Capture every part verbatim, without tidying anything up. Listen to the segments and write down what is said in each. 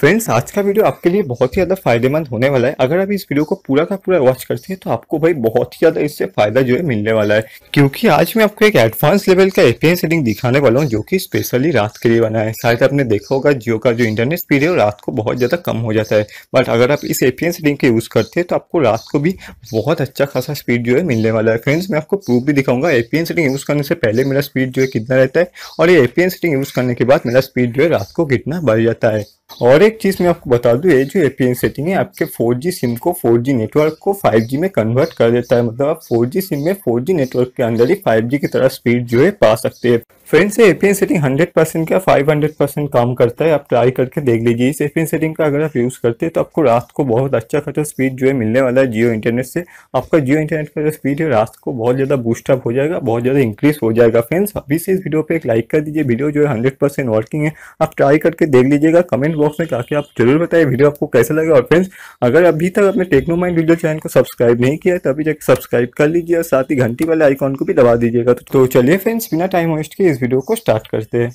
Friends, आज का video आपके लिए बहुत ही ज़्यादा फायदेमंद होने वाला है। अगर आप इस वीडियो को पूरा का पूरा वॉच करते हैं तो आपको भाई बहुत ही ज़्यादा इससे फायदा जो है मिलने वाला है, क्योंकि आज मैं आपको एक एडवांस लेवल का एपीएन सेटिंग दिखाने वाला हूँ जो कि स्पेशली रात के लिए बना है। शायद आपने देखा होगा जियो का जो इंटरनेट स्पीड है वो रात को बहुत ज़्यादा कम हो जाता है, बट अगर आप इस एपीएन सेटिंग का यूज़ करते हैं तो आपको रात को भी बहुत अच्छा खासा स्पीड जो है मिलने वाला है। फ्रेंड्स, मैं आपको प्रूफ भी दिखाऊंगा एपीएन सेटिंग यूज़ करने से पहले मेरा स्पीड जो है कितना रहता है और ये एपीएन सेटिंग यूज़ करने के बाद मेरा स्पीड जो है रात को कितना बढ़ जाता है। और एक चीज़ मैं आपको बता दूं, ये जो एपीएन सेटिंग है आपके फोर जी सिम को फोर जी नेटवर्क को फाइव जी में कन्वर्ट कर देता है। मतलब आप फोर जी सिम में फोर जी नेटवर्क के अंदर ही फाइव जी की तरह स्पीड जो है पा सकते हैं। फ्रेंड्स, ये एपीएन सेटिंग हंड्रेड परसेंट क्या फाइव हंड्रेड परसेंट काम करता है। आप ट्राई करके देख लीजिए। इस एपीएन सेटिंग का अगर आप यूज़ करते हैं तो आपको रात को बहुत अच्छा खासा स्पीड जो है मिलने वाला है जियो इंटरनेट से। आपका जियो इंटरनेट का जो स्पीड है रात को बहुत ज़्यादा बूस्टअप हो जाएगा, बहुत ज़्यादा इंक्रीज हो जाएगा। फ्रेंड्स, अभी से इस वीडियो पर एक लाइक कर दीजिए। वीडियो जो है हंड्रेड परसेंट वर्किंग है, आप ट्राई करके देख लीजिएगा। कमेंट बॉक्स में जाके आप जरूर बताइए वीडियो आपको कैसा लगा। और फ्रेंड्स, अगर अभी तक आपने टेक्नोमाइंड उज्जवल चैनल को सब्सक्राइब नहीं किया है तो अभी जाकर सब्सक्राइब कर लीजिए और साथ ही घंटी वाले आइकॉन को भी दबा दीजिएगा। तो चलिए फ्रेंड्स, बिना टाइम वेस्ट किए इस वीडियो को स्टार्ट करते हैं।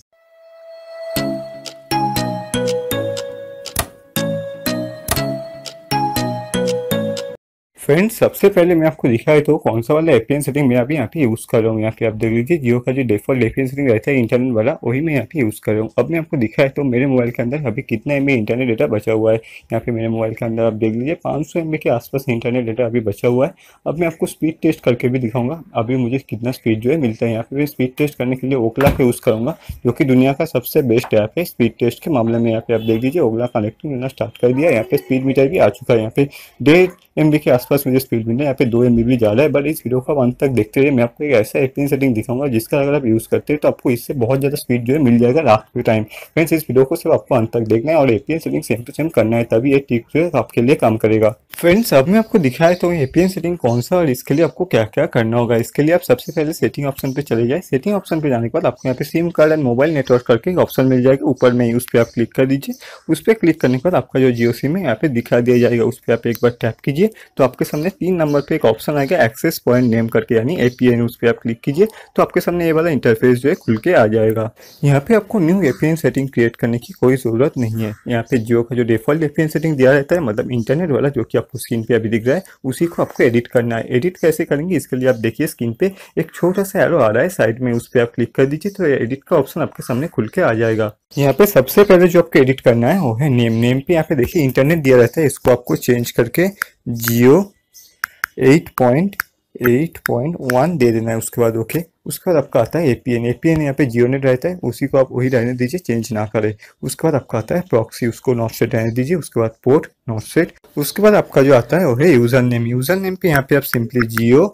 फ्रेंड्स, सबसे पहले मैं आपको दिखाई तो कौन सा वाला एपीएन सेटिंग मैं अभी यहाँ पे यूज़ कर रहा हूँ। यहाँ पे आप देख लीजिए जियो का जो डिफॉल्ट एपीएन सेटिंग रहता है इंटरनेट वाला, वही मैं यहाँ पे यूज़ कर रहा हूँ। अब मैं आपको दिखाई तो मेरे मोबाइल के अंदर अभी कितना एमबी इंटरनेट डेटा बचा हुआ है। यहाँ पे मेरे मोबाइल के अंदर आप देख लीजिए पाँच सौ एमबी के आसपास इंटरनेट डेटा अभी बचा हुआ है। अब मैं आपको स्पीड टेस्ट करके भी दिखाऊंगा अभी मुझे कितना स्पीड जो है मिलता है। यहाँ पे मैं स्पीड टेस्ट करने के लिए ओकला का यूज़ करूँगा जो कि दुनिया का सबसे बेस्ट ऐप है स्पीड टेस्ट के मामले में। यहाँ पे आप देख लीजिए ओकला कनेक्टिंग करना स्टार्ट कर दिया। यहाँ पे स्पीड मीटर भी आ चुका है। यहाँ पे डेढ़ एमबी के आसपास मुझे स्पीड मिला है। यहाँ पे दो एमबी भी ज़्यादा है, बट इस वीडियो को अंत तक देखते रहिए। मैं आपको एक ऐसा एपीएन सेटिंग दिखाऊंगा जिसका अगर आप यूज़ करते हैं तो आपको इससे बहुत ज़्यादा स्पीड जो है मिल जाएगा रात के टाइम। फ्रेंड्स, इस वीडियो को सिर्फ आपको अंत तक देखना है और APN setting same to same करना है, तभी ये टिप जो है आपके लिए काम करेगा। फ्रेंड्स, अब मैं आपको दिखाया तो एपीएन सेटिंग कौन सा और इसके लिए आपको क्या क्या करना होगा। इसके लिए आप सबसे पहले सेटिंग ऑप्शन पर चले जाए। सेटिंग ऑप्शन पर जाने के बाद आपको यहाँ पे SIM card and mobile network करके ऑप्शन मिल जाएगा ऊपर में, उस पर आप क्लिक कर दीजिए। उस पर क्लिक करने के बाद आपका जो जियो सिम है यहाँ पे दिखा दिया जाएगा। उस पर आप एक बार टैप कीजिए तो आपके सामने तीन नंबर पे एक ऑप्शन आएगा एक्सेस पॉइंट नेम करके, यानी एपीएन। उस पर आप क्लिक कीजिए तो आपके सामने ये वाला इंटरफेस जो है खुल के आ जाएगा। यहाँ पे आपको न्यू एपीएन सेटिंग क्रिएट करने की कोई ज़रूरत नहीं है। यहाँ पे जियो का जो डिफॉल्ट एपीएन सेटिंग दिया रहता है, मतलब इंटरनेट वाला जो कि आपको स्क्रीन पे अभी दिख रहा है, उसी को आपको एडिट करना है। एडिट कैसे करेंगे इसके लिए आप देखिए स्क्रीन पे एक छोटा सा एरो आ रहा है साइड में, उस पर आप क्लिक कर दीजिए तो एडिट का ऑप्शन आपके सामने खुल के आ जाएगा। यहाँ पे सबसे पहले जो आपको एडिट करना है वो है नेम। नेम पे यहाँ पे देखिए इंटरनेट दिया रहता है, इसको आपको चेंज करके Jio eight point eight point one दे देना है। उसके बाद ओके, उसके बाद आपका आता है एपीएन। एपीएन यहाँ पे जियो नेट रहता है, उसी को आप वही रहने दीजिए, चेंज ना करें। उसके बाद आपका आता है प्रॉक्सी, उसको नॉट सेट रहने दीजिए। उसके बाद पोर्ट नॉट सेट। उसके बाद आपका जो आता है वो है यूज़र नेम। यूज़र नेम पे यहाँ पे आप सिंपली जियो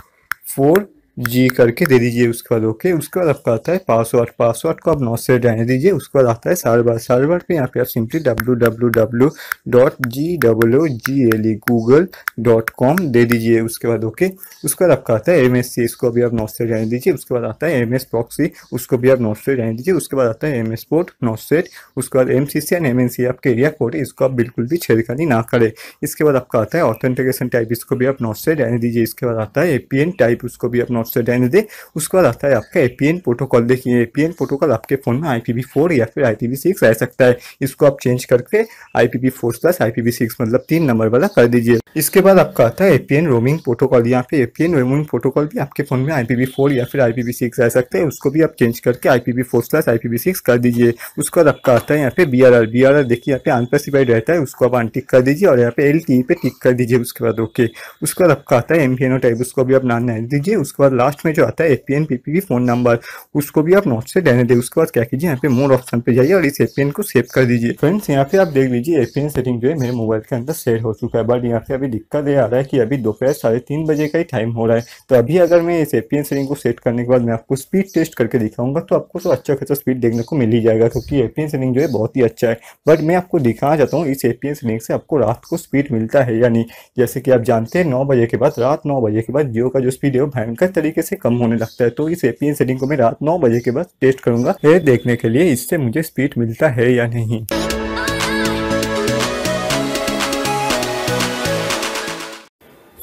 फोर जी करके दे दीजिए। उसके बाद ओके। उसके बाद आपका आता है पासवर्ड। पासवर्ड को आप नॉट सेट रहने दीजिए। उसके बाद आता है सर्वर। सर्वर पे यहाँ पे आप simply W W W dot G W G L E Google dot com दे दीजिए। उसके बाद ओके। उसके बाद आपका आता है एम एस सी, इसको भी आप नॉट सेट रहने दीजिए। उसके बाद आता है एम एस प्रॉक्सी, उसको भी आप नॉट सेट रहने दीजिए। उसके बाद आता है M S port not set. उसके बाद M C C and M N C आपके एरिया कोड है, इसको आप बिल्कुल भी छेड़खानी ना करें। इसके बाद आपका आता है ऑथेंटिकेशन टाइप, इसको भी आप नॉट सेट रहने दीजिए। इसके बाद आता है ए पी एन टाइप, उसको भी आप से रहने दे। उसके बाद आता है आपका एपीएन प्रोटोकॉल। देखिए एपीएन प्रोटोकॉल आपके फोन में आई पी वी फोर या फिर आई पी वी सिक्स रह सकता है, इसको आप चेंज करके I P V four plus I P V six मतलब तीन नंबर वाला कर दीजिए। इसके बाद आपका आता है एपीएन रोमिंग प्रोटोकॉल। यहाँ पे एपीएन रोमिंग प्रोटोकॉल भी आपके फोन में आई पी वी फोर या फिर आई पी वी सिक्स रह सकता है, उसको भी आप चेंज करके I P V four plus I P V six कर दीजिए। उसके बाद आपका आता है यहाँ पे B R R. B R R देखिए यहाँ पे अनस्पेसिफाइड रहता है, उसको आप अनटिक कर दीजिए और यहाँ पे एल टी ई पे टिक कर दीजिए। उसके बाद ओके। उसके बाद आपका आता है M P N O type, उसको भी आप नाम रहने दीजिए। उसके बाद लास्ट में जो आता है एपीएन पीपीवी फोन नंबर, उसको भी आप नोट से देने दें। उसके बाद क्या कीजिए यहाँ पे मोर ऑप्शन पे जाइए और इस एपीएन को सेव कर दीजिए। फ्रेंड्स, यहाँ पे आप देख लीजिए एपीएन सेटिंग जो है मेरे मोबाइल के अंदर सेट हो चुका है, बट यहाँ पे अभी दिक्कत ये आ रहा है कि अभी दोपहर साढ़े तीन बजे का ही टाइम हो रहा है। तो अभी अगर मैं इस एपीएन सेटिंग को सेट करने के बाद मैं आपको स्पीड टेस्ट करके दिखाऊंगा तो आपको तो अच्छा खासा स्पीड देखने को मिल ही जाएगा, क्योंकि एपीएन सेटिंग जो है बहुत ही अच्छा है। बट मैं आपको दिखाना चाहता हूँ इस एपीएन सेटिंग से आपको रात को स्पीड मिलता है या नहीं। जैसे कि आप जानते हैं नौ बजे के बाद, रात नौ बजे के बाद जियो का जो स्पीड है वो भयंकर तरीके से कम होने लगता है। तो इस एपीएन सेटिंग को मैं रात नौ बजे के बाद टेस्ट करूंगा ये देखने के लिए इससे मुझे स्पीड मिलता है या नहीं।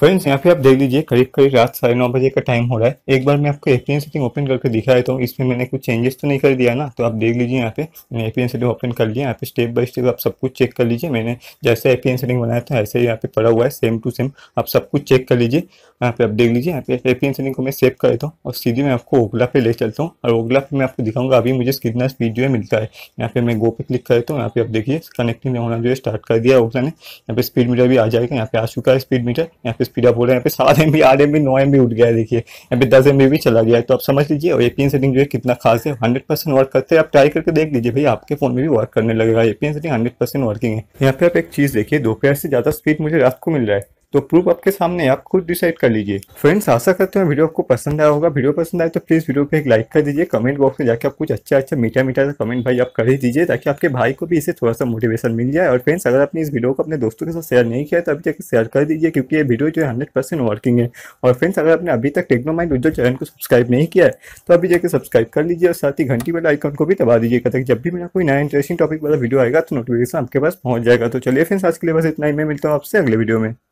फ्रेंड्स यहाँ पे आप देख लीजिए करीब करीब रात साढ़े नौ बजे का टाइम हो रहा है। एक बार मैं आपको एपीएन सेटिंग ओपन करके दिखा देता हूँ। इसमें मैंने कुछ चेंजेस तो नहीं कर दिया ना, तो आप देख लीजिए यहाँ पे मैंने एपीएन सेटिंग ओपन कर लिया। यहाँ पे स्टेप बाय स्टेप आप सब कुछ चेक कर लीजिए। मैंने जैसे एपीएन सेटिंग बनाया था ऐसे ही यहाँ पे पड़ा हुआ है, सेम टू सेम आप सब कुछ चेक कर लीजिए। यहाँ पे आप देख लीजिए यहाँ पे एपीएन सेटिंग को मैं सेव कर देता हूँ और सीधे मैं आपको ओगला पे ले चलता हूँ और ओगला पे मैं आपको दिखाऊंगा अभी मुझे कितना स्पीड जो है मिलता है। यहाँ पे मैं गो पे क्लिक कर देता हूँ। यहाँ पे आप देखिए कनेक्टिंग होना जो है स्टार्ट कर दिया ओगला ने। यहाँ पे स्पीड मीटर भी आ जाएगा, यहाँ पे आ चुका है स्पीड मीटर। यहाँ पे स्पीड आप बोल रहे हैं यहाँ पे सात एम बी आठ एम बी नौ एम बी उठ गया है। देखिए यहाँ पे दस एम बी भी चला गया है। तो आप समझ लीजिए और एपीएन सेटिंग जो है कितना खास है। हंड्रेड परसेंट वर्क करते हैं, आप ट्राई करके देख लीजिए भाई आपके फोन में भी वर्क करने लगेगा। APN setting hundred percent working है। यहाँ पे आप एक चीज देखिए, दोपहर से ज्यादा स्पीड मुझे रात को मिल रहा है, तो प्रूफ आपके सामने आप खुद डिसाइड कर लीजिए। फ्रेंड्स आशा करते हैं वीडियो आपको पसंद आया होगा। वीडियो पसंद आए तो प्लीज़ वीडियो पे एक लाइक कर दीजिए। कमेंट बॉक्स में जाकर आप कुछ अच्छा अच्छा मीठा मीठा सा कमेंट भाई आप कर ही दीजिए, ताकि आपके भाई को भी इसे थोड़ा सा मोटिवेशन मिल जाए। और फ्रेंड्स अगर आपने इस वीडियो को अपने दोस्तों के साथ शेयर नहीं किया तो अभी तक शेयर कर दीजिए, क्योंकि ये वीडियो जो है हंड्रेड परसेंट वर्किंग है। और फ्रेंड्स अगर आपने अभी तक टेक्नोमाइंड उज्जवल चैनल को सब्सक्राइब नहीं किया है तो अभी जाकर सब्सक्राइब कर लीजिए और साथ ही घंटी वाले आइकन को भी दबा दीजिएगा, ताकि जब भी मेरा कोई नया इंटरेस्टिंग टॉपिक वाला वीडियो आएगा तो नोटिफिकेशन आपके पास पहुंच जाएगा। तो चलिए फ्रेंड्स आज के लिए बस इतना ही, मैं मिलता हूँ आपसे अगले वीडियो में।